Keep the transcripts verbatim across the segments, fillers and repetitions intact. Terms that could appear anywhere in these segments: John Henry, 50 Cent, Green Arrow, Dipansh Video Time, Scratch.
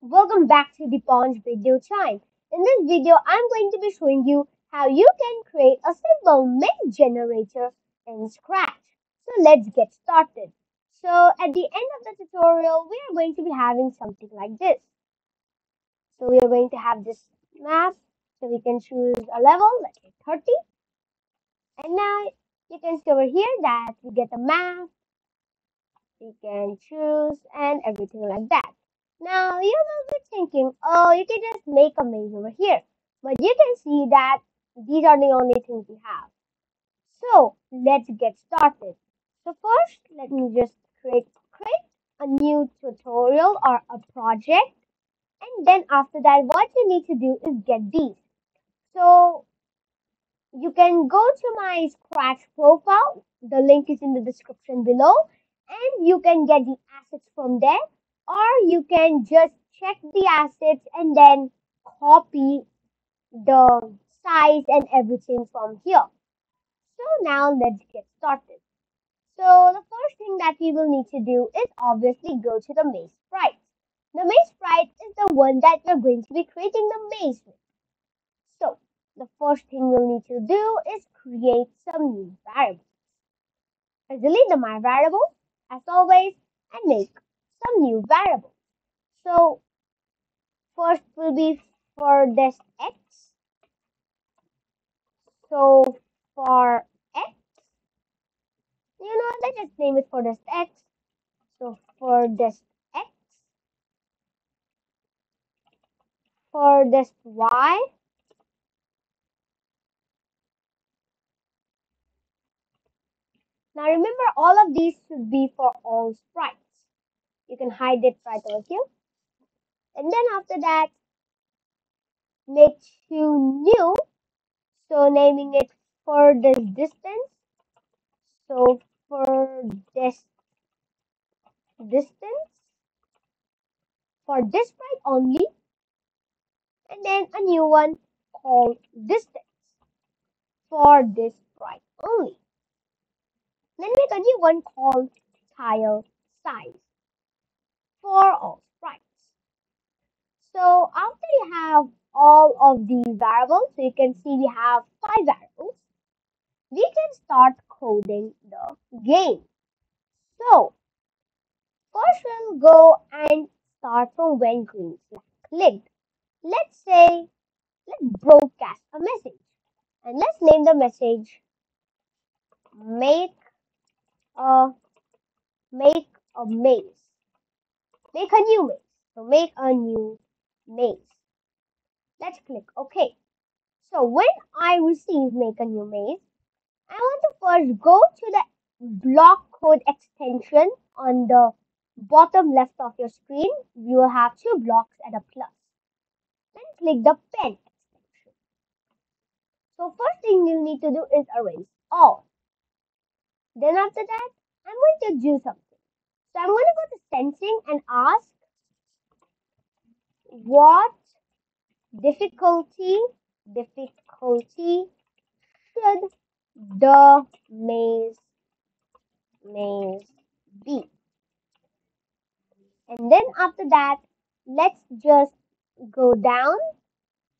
Welcome back to Dipansh Video Time. In this video, I'm going to be showing you how you can create a simple meme generator in Scratch. So let's get started. So at the end of the tutorial, we are going to be having something like this. So we are going to have this map. So we can choose a level, let's say thirty. And now you can see over here that we get a map. We can choose and everything like that. Now, you will be thinking, oh, you can just make a maze over here. But you can see that these are the only things we have. So, let's get started. So, first, let me just create, create a new tutorial or a project. And then, after that, what you need to do is get these. So, you can go to my Scratch profile. The link is in the description below. And you can get the assets from there. Or you can just check the assets and then copy the size and everything from here. So now let's get started. So the first thing that we will need to do is obviously go to the maze sprite. The maze sprite is the one that we're going to be creating the maze with. So the first thing we'll need to do is create some new variables. I delete the my variable as always and make some new variable. So first will be for this x. So for x, you know, let's just name it for this x. So for this x, for this y, now remember all of these should be for all sprites. You can hide it right over here. And then after that, make two new. So naming it for this distance. So for this distance. For this sprite only. And then a new one called distance. For this sprite only. Then make a new one called tile size. For all sprites. So after you have all of these variables, so you can see we have five variables, we can start coding the game. So first we'll go and start from when green is clicked. Let's say, let's broadcast a message. And let's name the message, make a, make a maze. Make a new maze. So make a new maze. Let's click OK. So when I receive make a new maze, I want to first go to the block code extension on the bottom left of your screen. You will have two blocks at a plus. Then click the pen extension. So first thing you need to do is arrange all. Then after that, I'm going to do something. So I'm going to go to sensing and ask what difficulty difficulty should the maze maze be? And then after that, let's just go down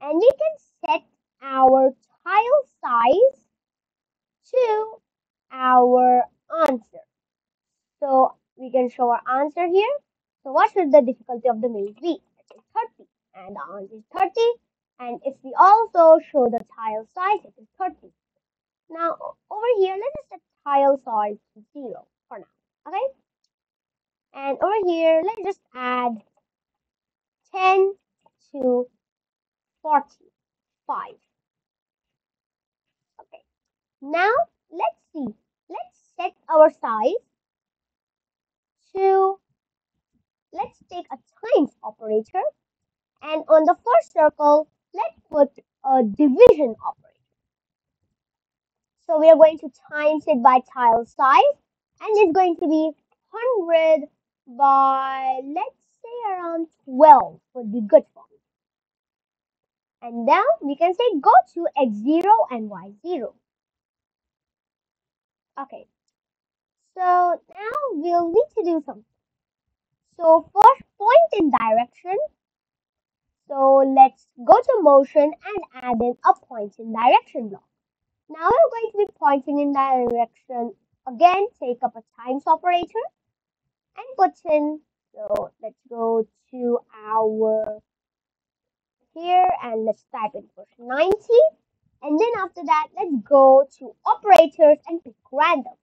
and we can set our tile size to our answer. So we can show our answer here. So what should the difficulty of the maze be? It is thirty. And the answer is thirty. And if we also show the tile size, it is thirty. Now, over here, let's set tile size to zero for now. Okay? And over here, let's just add ten to forty-five. Okay. Now, let's see. Let's set our size. To, let's take a times operator, and on the first circle, let's put a division operator. So we are going to times it by tile size, and it's going to be one hundred by, let's say, around twelve would be good for me. And now we can say go to x zero and y zero. Okay. So now we'll need to do something. So first point in direction So let's go to motion and add in a pointing direction block. Now we're going to be pointing in direction. Again, take up a times operator and put in. So let's go to our here and let's type in push ninety. And then after that, let's go to operators and pick random.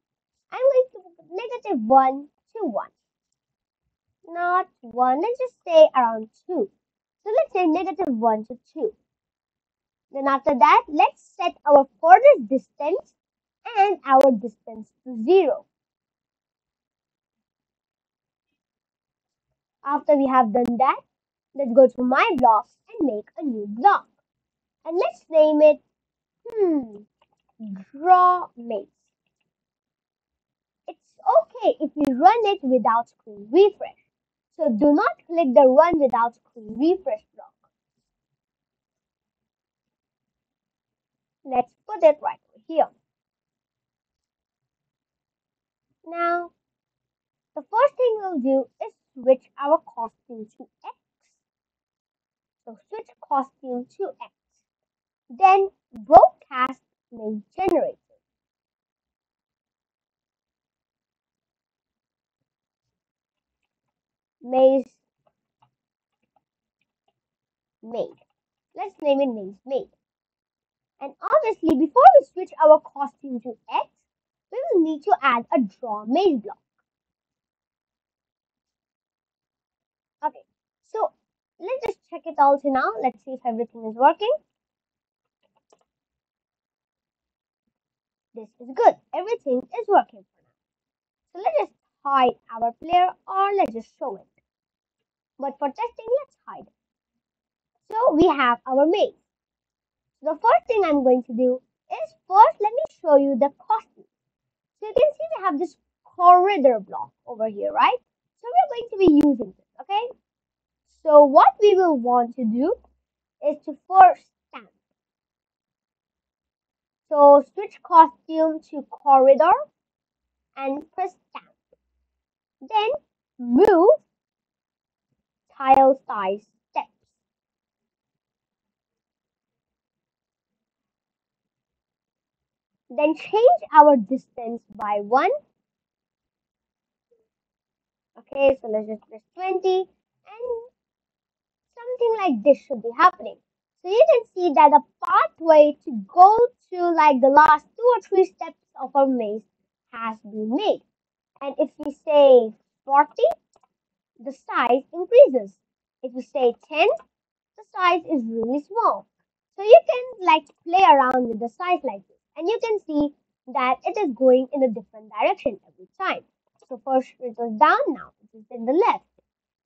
I'm going to put negative one to one. Not one, let's just say around two. So let's say negative one to two. Then after that, let's set our further distance and our distance to zero. After we have done that, let's go to my block and make a new block. And let's name it, hmm, draw maze. It's okay if you run it without screen refresh. So do not click the run without screen refresh block. Let's put it right here. Now, the first thing we'll do is switch our costume to X. So switch costume to X. Then broadcast main generator. Maze made. Let's name it maze made. And obviously, before we switch our costume to X, we will need to add a draw maze block. Okay, so let's just check it out now. Let's see if everything is working. This is good. Everything is working for now. So let's just hide our player, or let's just show it. But for testing, let's hide it. So we have our maze. The first thing I'm going to do is first let me show you the costume. So you can see we have this corridor block over here, right? So we're going to be using this, okay? So what we will want to do is to first stamp. So switch costume to corridor and press stamp. Then move tile size steps. Then change our distance by one. Okay, so let's just press twenty and something like this should be happening. So you can see that the pathway to go to like the last two or three steps of our maze has been made. And if we say forty, the size increases. If we say ten, the size is really small. So you can like play around with the size like this. And you can see that it is going in a different direction every time. So first it was down, now it is in the left.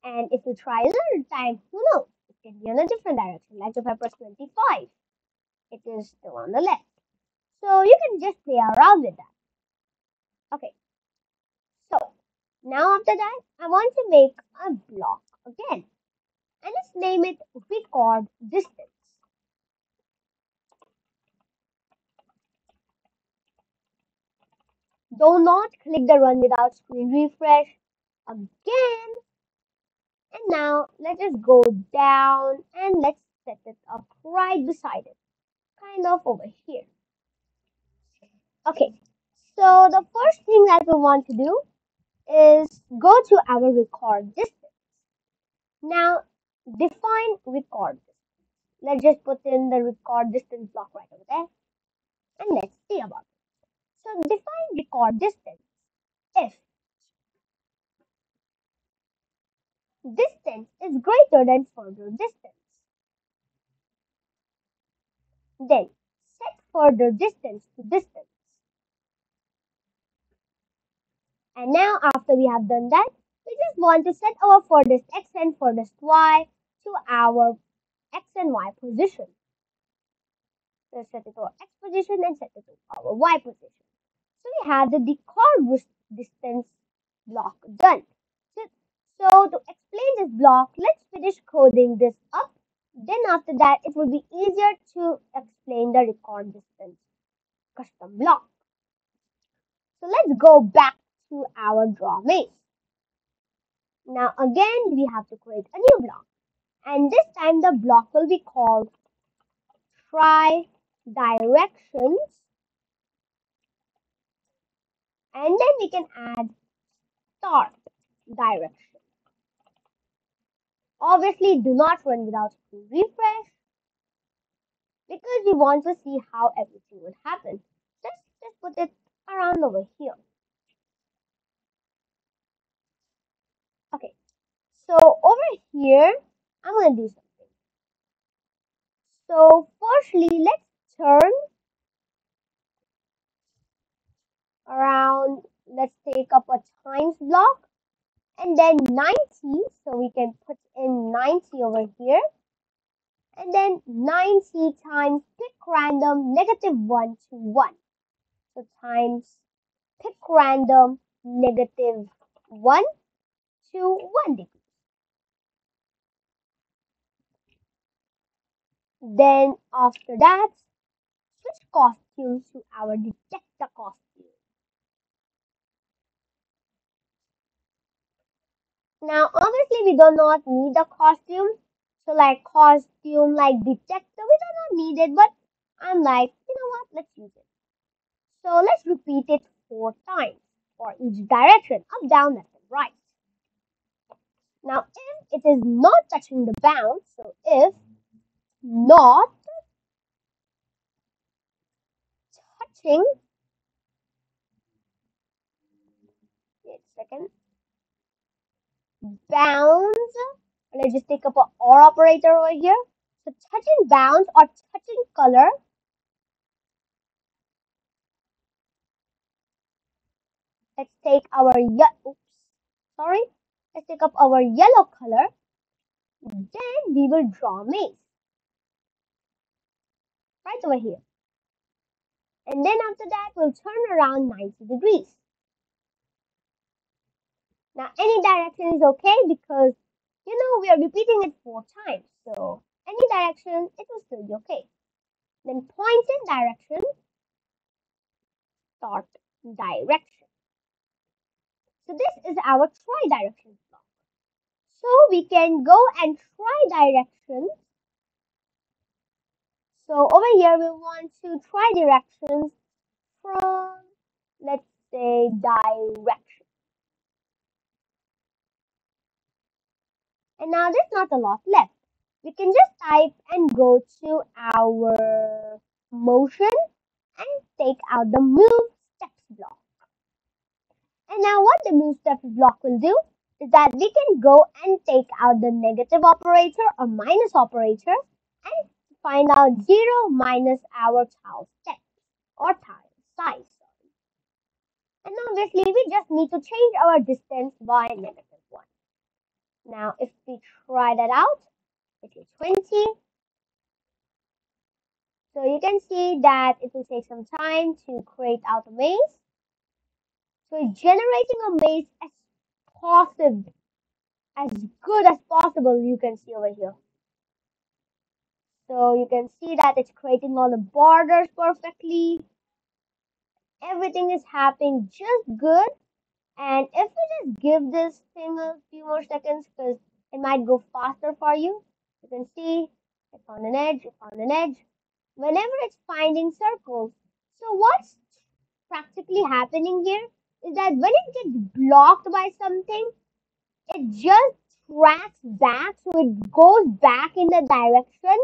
And if we try another time, who knows? It can be in a different direction. Like if I press twenty-five, it is still on the left. So you can just play around with that. Okay. Now after that, I want to make a block again. And let's name it record distance. Do not click the run without screen refresh again. And now let's just go down and let's set it up right beside it. Kind of over here. Okay, so the first thing that we want to do is go to our record distance. Now define record distance. Let's just put in the record distance block right over there and let's see about it. So define record distance if distance is greater than further distance. Then set further distance to distance. And now after we have done that, we just want to set our furthest x and furthest y to our x and y position. So set it to our x position and set it to our y position. So we have the record distance block done. So, so to explain this block, let's finish coding this up. Then after that, it will be easier to explain the record distance custom block. So let's go back to our draw maze. Now again we have to create a new block, and this and the block will be called tri-directions. And then we can add start direction. Obviously, do not run without refresh, because we want to see how everything would happen. Just, just put it around over here. Okay, so over here, I'm going to do something. So firstly, let's turn around, let's take up a times block and then ninety, so we can put in ninety over here. And then ninety times pick random negative one to one. So times pick random negative one to one degree. Then after that, switch costume to our detector costume. Now obviously we do not need the costume. So like costume, like detector, we do not need it, but I'm like, you know what, let's use it. So let's repeat it four times for each direction, up, down, left, and right. Now if it is not touching the bounds, so if not touching, wait a second, bounds, let's just take up an or operator over here. So touching bounds or touching color, let's take our yellow, oops, sorry, let's take up our yellow color, then we will draw a maze right over here, and then after that we'll turn around ninety degrees. Now any direction is okay, because you know we are repeating it four times, so any direction it will still be okay. Then point in direction, start direction. So this is our tri-direction block. So we can go and try directions. So over here we want to try directions from, let's say, direction. And now there's not a lot left. We can just type and go to our motion and take out the move steps block. And now what the move steps block will do is that we can go and take out the negative operator or minus operator and find out zero minus our tile steps or tile size. And obviously we just need to change our distance by negative. Now, if we try that out, it is twenty. So you can see that it will take some time to create out a maze. So generating a maze as possible, as good as possible, you can see over here. So you can see that it's creating all the borders perfectly. Everything is happening just good. And if we just give this thing a few more seconds, because it might go faster for you. You can see it's on an edge, it's on an edge. Whenever it's finding circles. So what's practically happening here is that when it gets blocked by something, it just tracks back. So it goes back in the direction.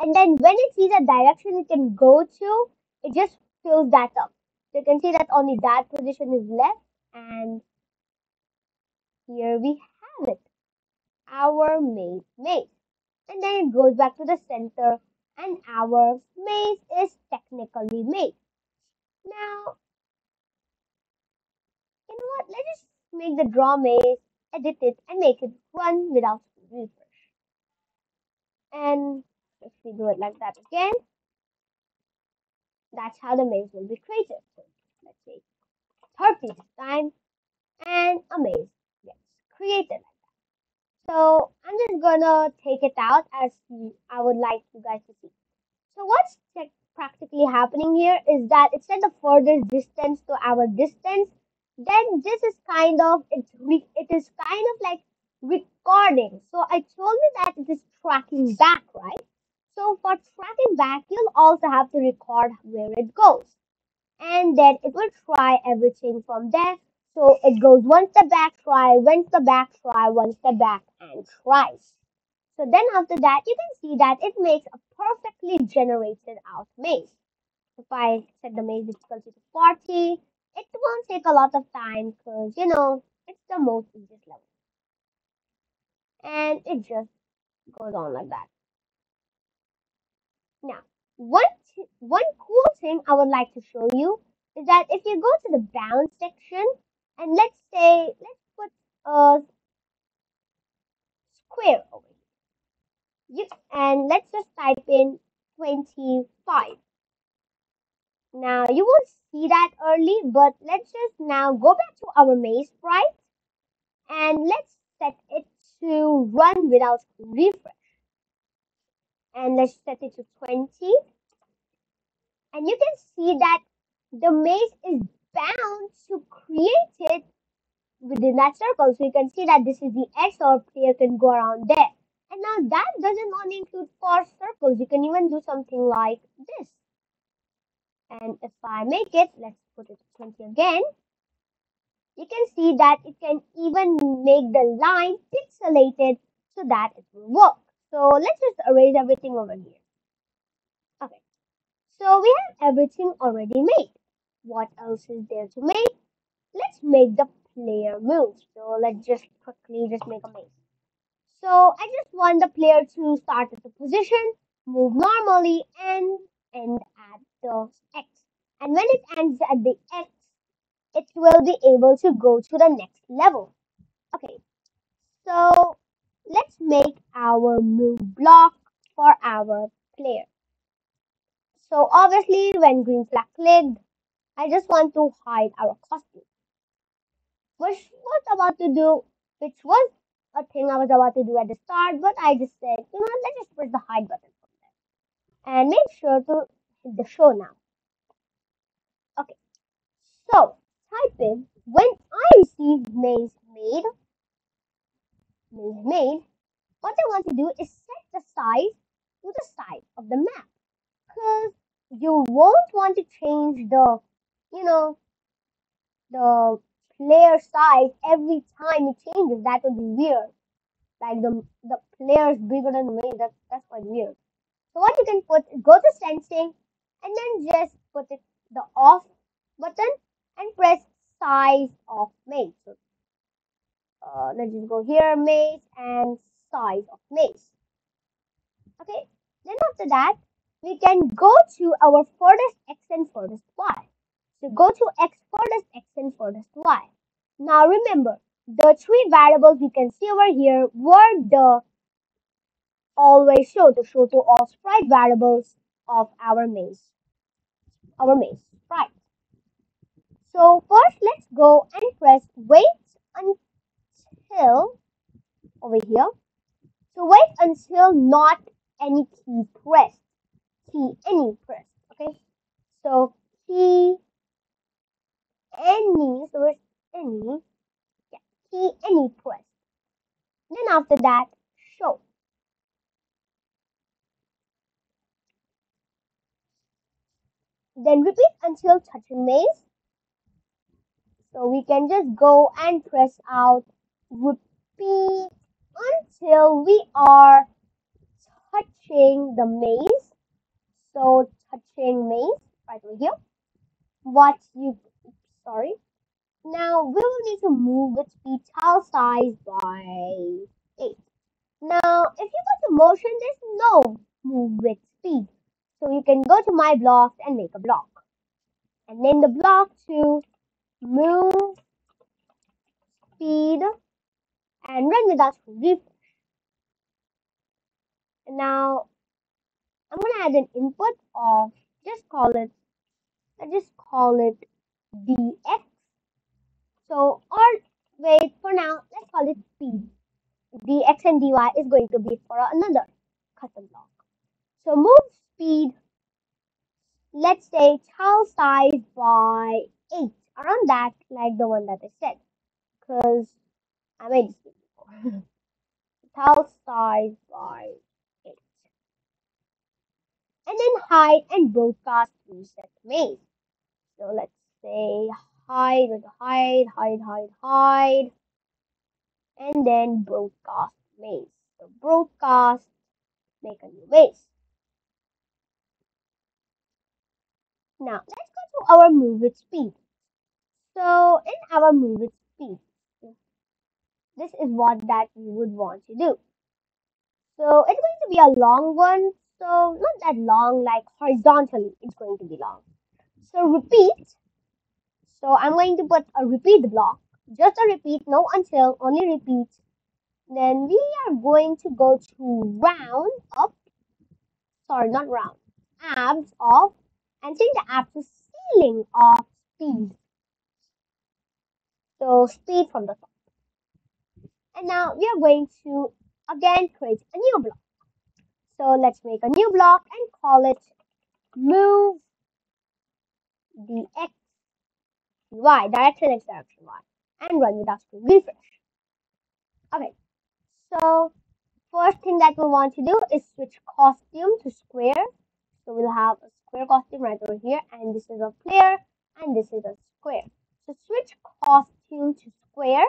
And then when it sees a direction it can go to, it just fills that up. So you can see that only that position is left. And here we have it, our maze maze. And then it goes back to the center and our maze is technically made. Now, you know what, let's just make the draw maze, edit it and make it run without refresh. And if we do it like that again, that's how the maze will be created. So let's see. thirty this time, and a maze gets created. So I'm just gonna take it out as I would like you guys to see. So what's practically happening here is that it set the furthest distance to our distance. Then this is kind of it. It is kind of like recording. So I told you that it is tracking back, right? So for tracking back, you'll also have to record where it goes. And then it will try everything from there. So it goes one step back, try, one step back, try, one step back, and tries. So then after that, you can see that it makes a perfectly generated out maze. If I set the maze difficulty to forty, it won't take a lot of time because, you know, it's the most easiest level. And it just goes on like that. Now, one, one cool thing I would like to show you is that if you go to the bounds section, and let's say, let's put a square over here. And let's just type in twenty-five. Now, you won't see that early, but let's just now go back to our maze sprite and let's set it to run without refresh. And let's set it to twenty. And you can see that the maze is bound to create it within that circle. So you can see that this is the X, or player can go around there. And now that doesn't only include four circles. You can even do something like this. And if I make it, let's put it to twenty again. You can see that it can even make the line pixelated so that it will work. So let's just erase everything over here. Okay. So we have everything already made. What else is there to make? Let's make the player move. So let's just quickly just make a maze. So I just want the player to start at the position, move normally, and end at the X. And when it ends at the X, it will be able to go to the next level. Okay, so let's make our move block for our player. So obviously when green flag clicked, I just want to hide our costume, which was about to do, which was a thing I was about to do at the start, but I just said, you know, let's just press the hide button from there. And make sure to hit the show now. Okay, so type in, when I receive maze made, maze made, what I want to do is set the size to the size of the map, because you won't want to change the, you know, the player size every time it changes. That would be weird. Like the the player is bigger than the maze. That's that's quite weird. So what you can put is go to sensing and then just put it the off button and press size of maze. So, uh, let's just go here, maze, and size of maze. Okay. Then after that, we can go to our furthest X and furthest Y. So go to X, furthest X, and furthest Y. Now remember, the three variables we can see over here were the always show, the show to all sprite variables of our maze, our maze sprite. So first, let's go and press wait until over here. So wait until not any key pressed. Key any press, okay? So key any, so it's any, yeah, key any press. Then after that, show. Then repeat until touching maze. So we can just go and press out repeat until we are touching the maze. So touching maze right over here. What you sorry. Now we will need to move with speed tile size by eight. Now if you go to motion, there's no move with speed. So you can go to my blocks and make a block. And then the block to move speed and run without refresh. Now I'm gonna add an input of just call it I just call it dx. So or wait for now, let's call it speed. Dx and dy is going to be for another custom block. So move speed, let's say tile size by eight, around that, like the one that I said, because I made this before. size by eight. And then hide and broadcast reset maze. So let's say hide with hide, hide, hide, hide. And then broadcast maze. So broadcast, make a new maze. Now let's go to our move with speed. So in our move with speed, this is what that you would want to do. So it's going to be a long one. So not that long, like horizontally, it's going to be long. So repeat. So I'm going to put a repeat block. Just a repeat, no until, only repeat. Then we are going to go to round up. Sorry, not round. Abs of. And change the abs to ceiling of speed. So speed from the top. And now we are going to again create a new block. So let's make a new block and call it move the x y direction x direction y and run without screen refresh. Okay, so first thing that we we'll want to do is switch costume to square. So we'll have a square costume right over here, and this is a player and this is a square. So switch costume to square.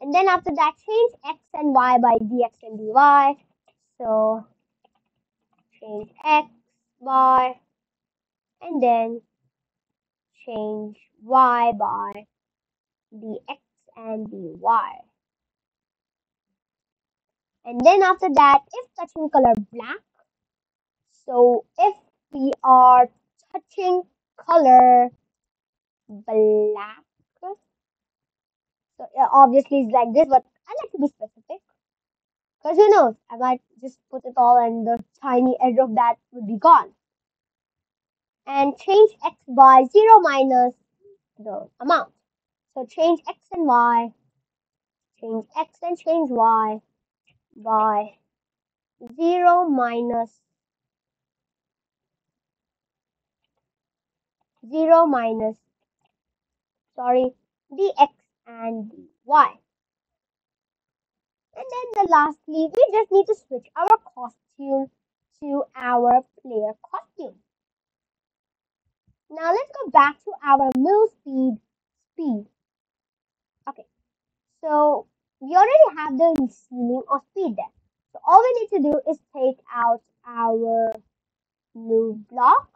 And then after that, change x and y by dx and dy. So change x, y, and then change y by dx and dy. And then after that, if touching color black, so if we are touching color black, so obviously it's like this, but I like to be specific. Because who knows, I might just put it all and the tiny edge of that would be gone. And change x by zero minus the amount. So change x and y, change x and change y by zero minus zero minus sorry dx and dy. And then the lastly, we just need to switch our costume to our player costume. Now let's go back to our move speed speed. Okay, so we already have the ceiling of speed there. So all we need to do is take out our move block.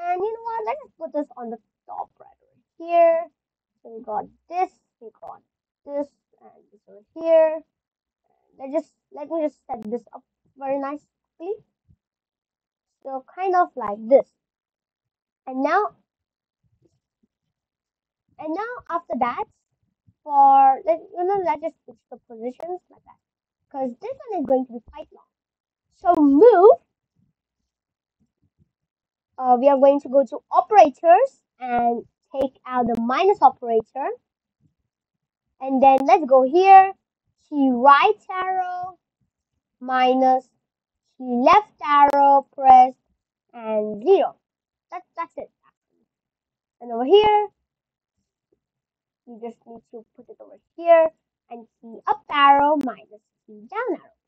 And you know what? Let's just put this on the top right over here. So we got this, we got this, and this over here. Let just let me just set this up very nicely. So kind of like this. And now, and now after that, for let you know, let's just switch the positions like that, because this one is going to be quite long. So move. Uh, we are going to go to operators and take out the minus operator, and then let's go here, key right arrow minus key left arrow pressed and zero. That's that's it. And over here, you just need to put it over here and key up arrow minus key down arrow.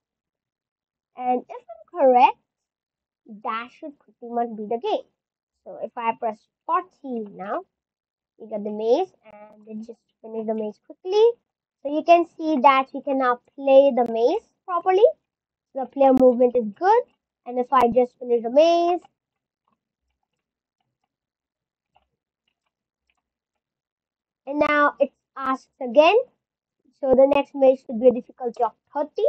And if I'm correct, that should pretty much be the game. So if I press fourteen now, you get the maze, and then just finish the maze quickly. So you can see that you can now play the maze properly. The player movement is good. And if I just finish the maze, and now it asks again. So the next maze should be a difficulty of thirty.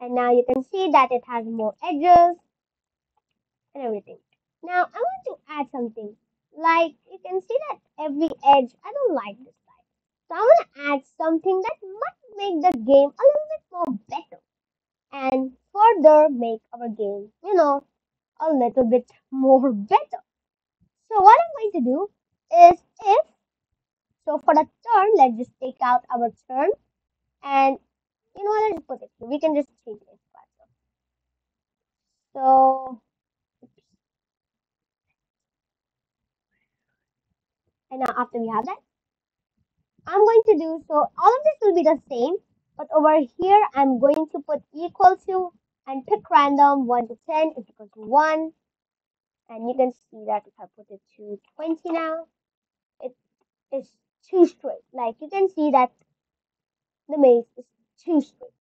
And now you can see that it has more edges and everything. Now I want to add something. Like, you can see that every edge, I don't like this side. So I want to add something that might make the game a little bit more better. And further make our game, you know, a little bit more better. So what I'm going to do is if, so for the turn, let's just take out our turn. And, you know what, let's put it here. We can just change it. So, and now after we have that, I'm going to do, so all of this will be the same, but over here I'm going to put equal to and pick random one to ten is equal to one, and you can see that if I put it to twenty now, it is too straight. Like you can see that the maze is too straight.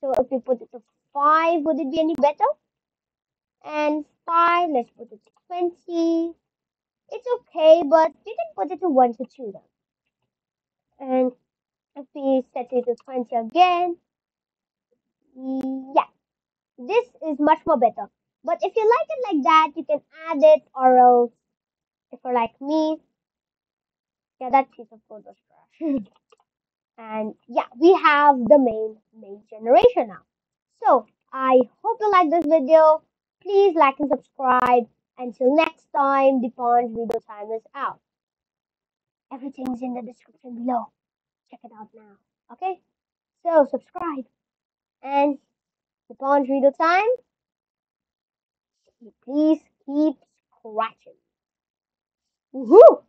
So if we put it to five, would it be any better? And five, let's put it to twenty. It's okay, but you can put it to one to two now. And if we set it to twenty again, yeah, this is much more better. But if you like it like that, you can add it, or else, if you're like me, yeah, that piece of code was trash. And yeah, we have the main main generation now. So I hope you like this video. Please like and subscribe. Until next time, Dipansh Video Time is out. Everything's in the description below. Check it out now. Okay? So, subscribe. And Dipansh Video Time, please keep scratching. Woohoo!